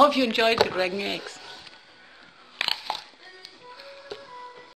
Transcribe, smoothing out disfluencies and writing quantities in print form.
Hope you enjoyed the Greg Mix.